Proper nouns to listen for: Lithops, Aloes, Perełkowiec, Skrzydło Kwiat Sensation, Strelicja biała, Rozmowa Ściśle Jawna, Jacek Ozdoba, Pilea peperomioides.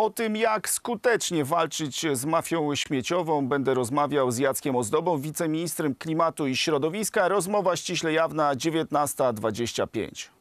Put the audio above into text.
O tym, jak skutecznie walczyć z mafią śmieciową, będę rozmawiał z Jackiem Ozdobą, wiceministrem klimatu i środowiska. Rozmowa ściśle jawna, 19:25.